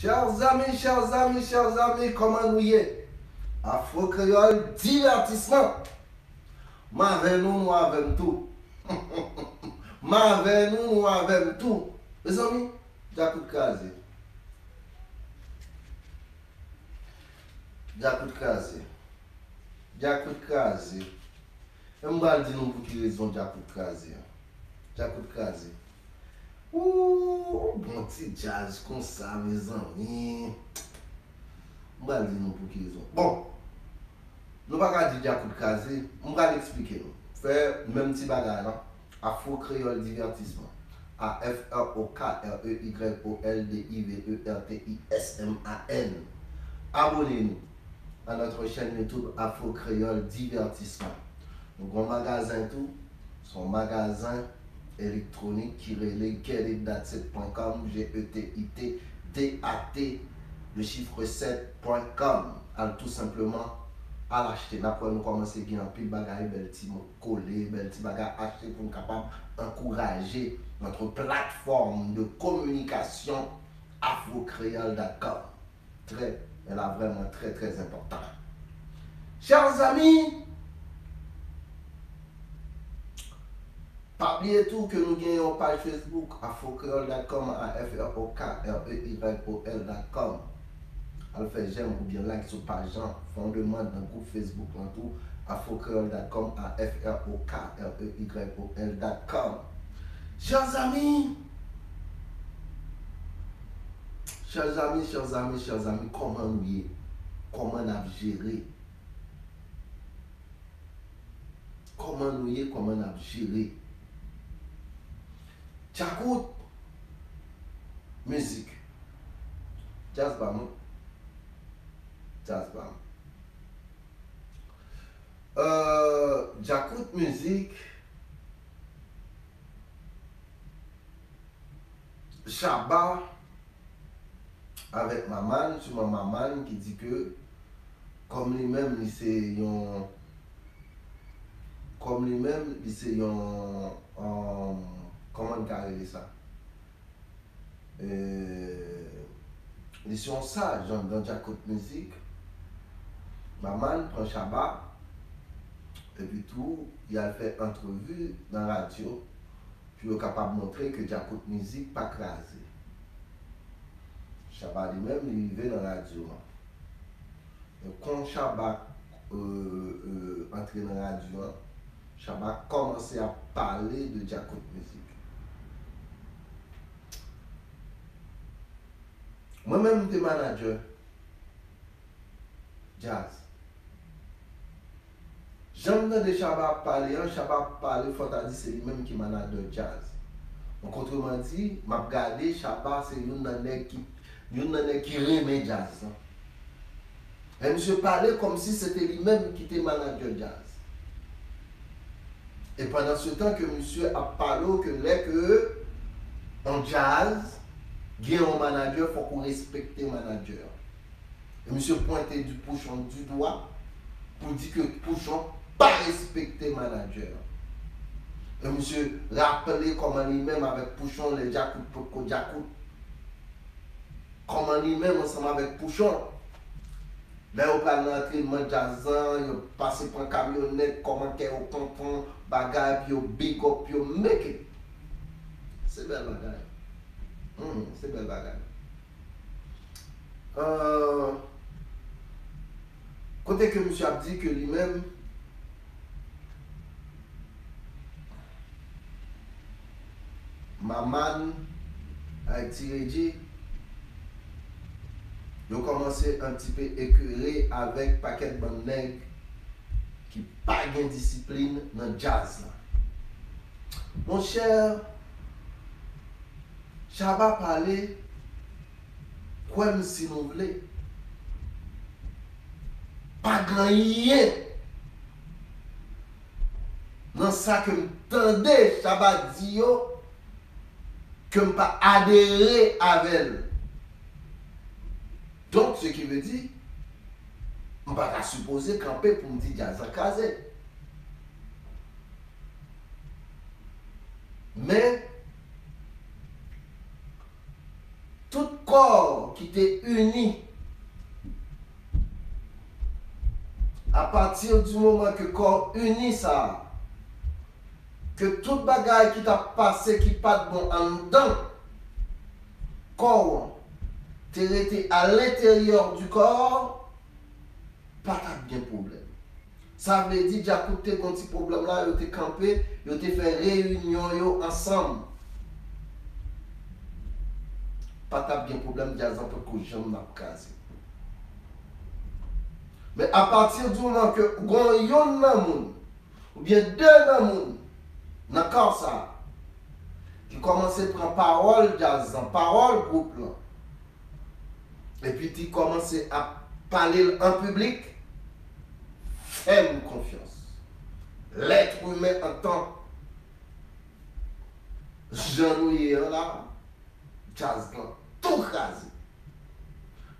Chers amis, comment nous y est? Afro-créol, divertissement. Ma avec nous, nous avec tout. Mes amis, Djakoukazé. Je ne vais pas dire pour qui raison Djakoukazé. Ouh, bon petit jazz comme ça, mes amis. Je ne vais pas dire pour qui raison. Bon, nous ne pouvons pas dire Djakoukazé. Je vais l'expliquer. Faire même petit bagage. Afro-créol divertissement. AFROKREYOLDIVERTISMAN. Abonnez-nous à notre chaîne YouTube Afro-Créole Divertissement. Nous avons un magasin tout, son magasin électronique qui relève dat7.com, GETIT DAT, le chiffre 7.com. Alors tout simplement, à l'acheter. Après nous commencer à gagner un pile bagaille, bel petit mot collé, bel petit bagaille acheter pour nous capable encourager notre plateforme de communication Afro-Créole.com. Elle est vraiment très importante. Chers amis, pas oublier tout que nous gagnons page Facebook Afro-créol.com, AFROKREYOL.com. Elle fait j'aime ou bien like sur page Jean, fondement d'un groupe Facebook en tout, Afro-créol.com, AFROKREYOL.com. Chers amis, comment nous y est? Comment nous y est? Djakout Mizik. Jazbam. Djakout Mizik. Chabat. Avec maman, sur ma maman qui dit que comme lui-même ils sont sages dans Djakout Mizik. Maman prend Chabat et puis tout, il a fait entrevue dans la radio puis est capable de montrer que Djakout Mizik pas crasé. Chabat lui-même, il vivait dans la radio. Et quand Chabat entrait dans la radio, Chabat commençait à parler de Djakout Mizik. Moi-même, je suis manager jazz. J'aime de Chabat parler, il faut dire c'est lui-même qui est manager jazz. Donc, autrement dit, je regarde Chabat, c'est une nègre qui. Nous n'avons qui remet jazz. Et monsieur parlait comme si c'était lui-même qui était manager jazz. Et pendant ce temps que monsieur a parlé que en jazz, il y a un manager, il faut qu'on respecte le manager. Et monsieur pointait du pouchon du doigt pour dire que pouchon n'a pas respecté le manager. Et monsieur rappelait comment lui-même avec pouchon, les Djakout. Comment lui-même ensemble avec Pouchon. Là, on parle d'entraînement jazzant, on passe par camionnette, comment on comprend, bagaille, puis on big up, puis on make it. C'est belle bagaille. Côté que monsieur a dit que lui-même, maman a tiré. Nous commençons un petit peu écœuré avec paquet de bonnes nègres qui n'ont pas de discipline dans le jazz. Mon cher, Chabat parlait comme si nous voulons. Pas grand-chose. Dans ça que m'tendais, Chabat dit que je n'ai pas adhéré avec elle. Donc, ce qui veut dire, on ne va pas supposer camper pour me dire Djakoukazé. Mais, tout corps corps qui t'est uni. À partir du moment que le corps uni ça, que toute bagaille qui t'a passé, qui pas de bon en dedans, corps, t'es resté à l'intérieur du corps, pas de bien problème. Ça veut dire Djakout t'es bon petit problème là, il t'es campé, il t'es fait réunion yo ensemble. Pas de bien problème, Jazbam pour que j'en m'apcase. Mais à partir du moment que vous avez ou bien deux personnes dans le corps, ça, qui commencent à prendre parole Jazbam, parole groupe, là, et puis qui commencent à parler en public, faites-moi confiance. L'être humain en tant que j'en là, Jazbam, tout crasé.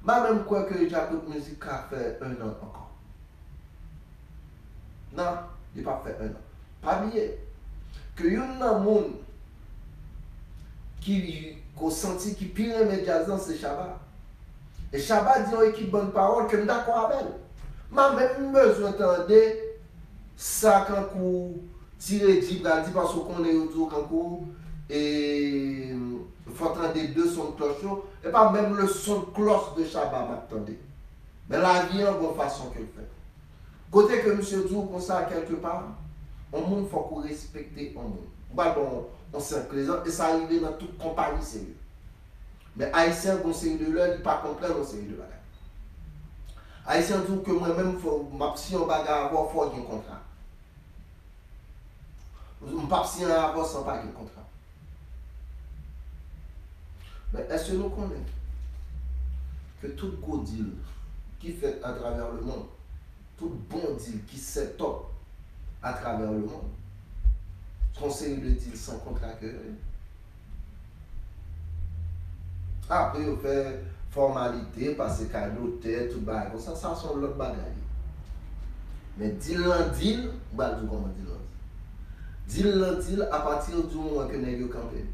Moi-même, quoi que Djakout Mizik a fait un an encore. Non, il n'a pas fait un an. Pas bien. Que y a un monde qui a senti qu'il pire mes Jazbam, c'est Chabat. Et Chabat dit une équipe bonne parole que je suis d'accord avec elle. Moi-même, je m'entendais ça quand on tire du bandit parce qu'on est autour quand on et vous entendez deux sons de cloche, et pas même le son de cloche de Chabat, m'attendez. Mais la vie en bonne façon qu'elle fait. Côté que M. Djou, comme ça, quelque part, on monde faut qu'on respecte on monde. Bah bon, on s'en plaisant, et ça arrive dans toute compagnie sérieuse. Mais Haïtien, bon série de l'heure, il pas complet dans série de bagarre. Haïtien dit que moi-même, si on bagarre avant, il faut qu'il y ait un contrat. Je ne pas si on avant sans pas qu'il y ait un contrat. Mais est-ce que nous connaissons que tout gros deal qui fait à travers le monde, tout bon deal qui s'étend à travers le monde, conseille le deal sans contrat que... Après, on fait formalité, passer cadeau, tête, tout bail, ça, ça sont l'autre bagaille. Mais deal, on va dire comment deal. Deal, à partir du moment que nous sommes campés.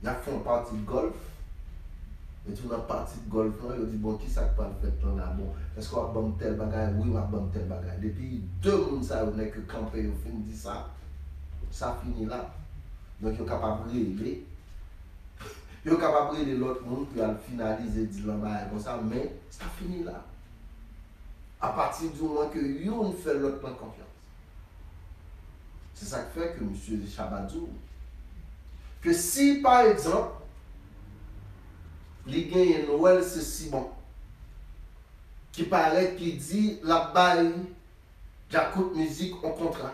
Ils font partie de golf. Et tout dans partie de golf, ils disent bon, qui ça qui va faire dans la bon? Est-ce qu'on va bomber tel bagage? Oui, on va bomber tel bagage. Depuis deux mondes, ça, on est que campé, on finit dit ça. Ça finit là. Donc, ils sont capables de régler. Ils sont capables de régler l'autre monde, puis ils finalisent et disent comme ça. Mais ça finit là. À partir du moment que ils fait l'autre point de confiance. C'est ça qui fait que M. Chabatou. Que si par exemple, les gagnants Noël c'est Simon, qui paraît qui dit la baille Djakout Mizik en contrat.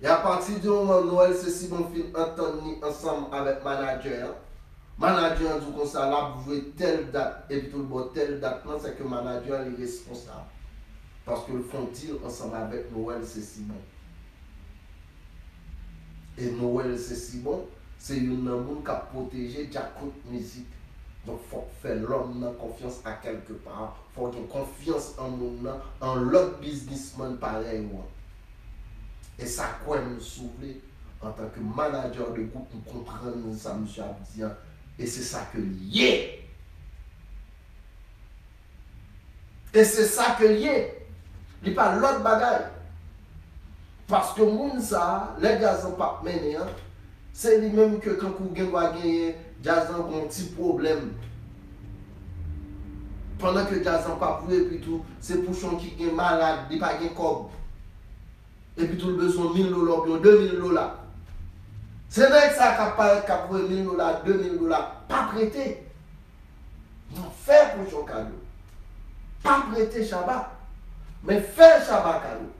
Et à partir du moment où Noël c'est Simon film entendu ensemble avec manager, manager dit comme ça, là vous voulez telle date, et puis tout le monde telle date, non c'est que manager est responsable. Parce que le font-ils ensemble avec Noël c'est Simon. Et Noël, c'est si bon, c'est une personne qui a protégé Djakout Mizik. Donc, il faut faire l'homme confiance à quelque part. Il faut avoir confiance en l'homme, en l'autre businessman pareil. Et ça, quoi, nous sauver en tant que manager de groupe, nous comprenons ça, M. Abdian. Et c'est ça que lié. Et c'est ça que lié. Il n'y a pas l'autre bagaille. Parce que Mounsa, les Jazbam pas mené, c'est lui-même que quand vous gagnez, Jazbam a un petit problème. Pendant que Jazbam pas prouvé, puis tout, c'est pouchon qui est malade, il n'y a pas de cob. Et puis tout le besoin de 1000 $, 2000 $. C'est vrai que ça qui a prouvé 1000 $, 2000 $, pas prêté. Non, faire pouchon cadeau. Pas prêter Chabat, mais faire Chabat cadeau.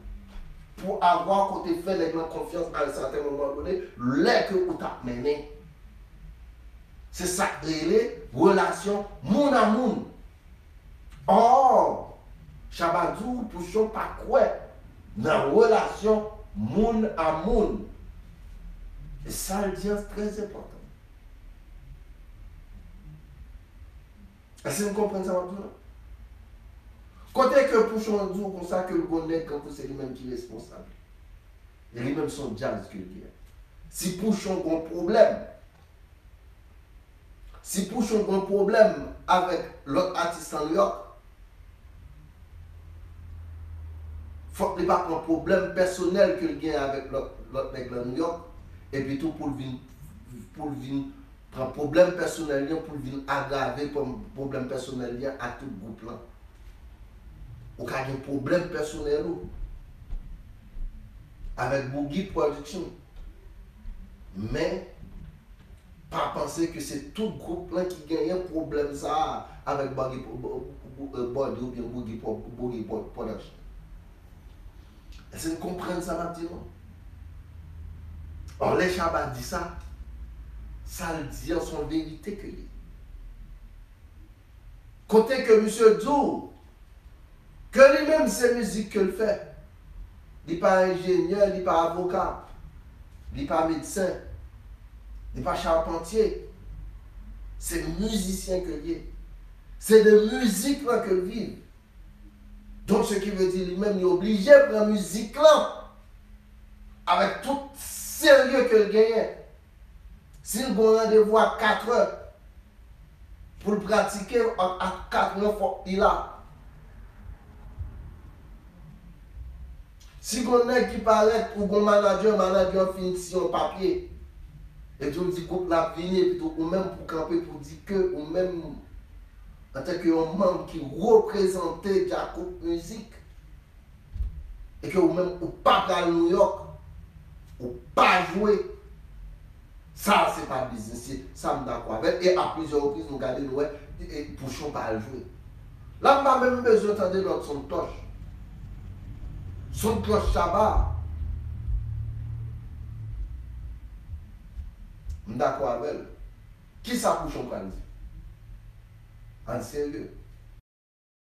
Pour avoir côté fait les grandes confiances à un certain moment donné, l'air que vous avez mené. C'est ça qui est relation moun à moun. Or, Chabatou, pouchon, pas quoi? Dans relation moun à moun. Et ça, le dire, c'est très important. Est-ce que vous comprenez ça maintenant? Côté que Pouchon dit comme ça que le bonnet quand c'est lui-même qui est responsable. Et lui-même son jazz que lui. Si Pouchon a un problème, Si Pouchon a un problème avec l'autre artiste en New York, il faut qu'il n'y ait pas un problème personnel qu'il y a avec l'autre mec de New York. Et puis tout pour venir prendre un problème personnel, pour venir aggraver comme problème personnel à tout groupe là. Ou qu'il y a un problème personnel avec Boogie Production. Mais, pas penser que c'est tout groupe là qui gagne un problème ça avec Boogie Production. Est-ce que vous comprenez ça maintenant? Or, les Chabat dit ça, ça le dit en son vérité que lui. Côté que monsieur Djou, que lui-même c'est musique qu'il fait, il n'est pas ingénieur, il n'est pas avocat, il n'est pas médecin, il n'est pas charpentier, c'est musicien que lui est. C'est de musique là que lui vit. Donc ce qui veut dire lui-même, il est obligé de prendre la musique là, avec tout sérieux que le gagnait. S'il a un rendez-vous à 4 heures, pour le pratiquer à 4 heures, il a. Si on est qui paraît pour un manager finit sur papier, et tout le dit qu'on l'a fini, ou même pour camper, pour dire que, ou même, en tant que membre qui représentait Djakout Mizik, et que ou même, ou pas à New York, ou pas jouer, ça c'est pas business, ça me d'accord avec, et à plusieurs reprises, nous regardons, nous, et Pouchon pas jouer. Là, on n'a même besoin d'entendre notre son cloche. Son cloche Chabat. D'accord avec elle. Qui ça Pouchon quand dit? En sérieux.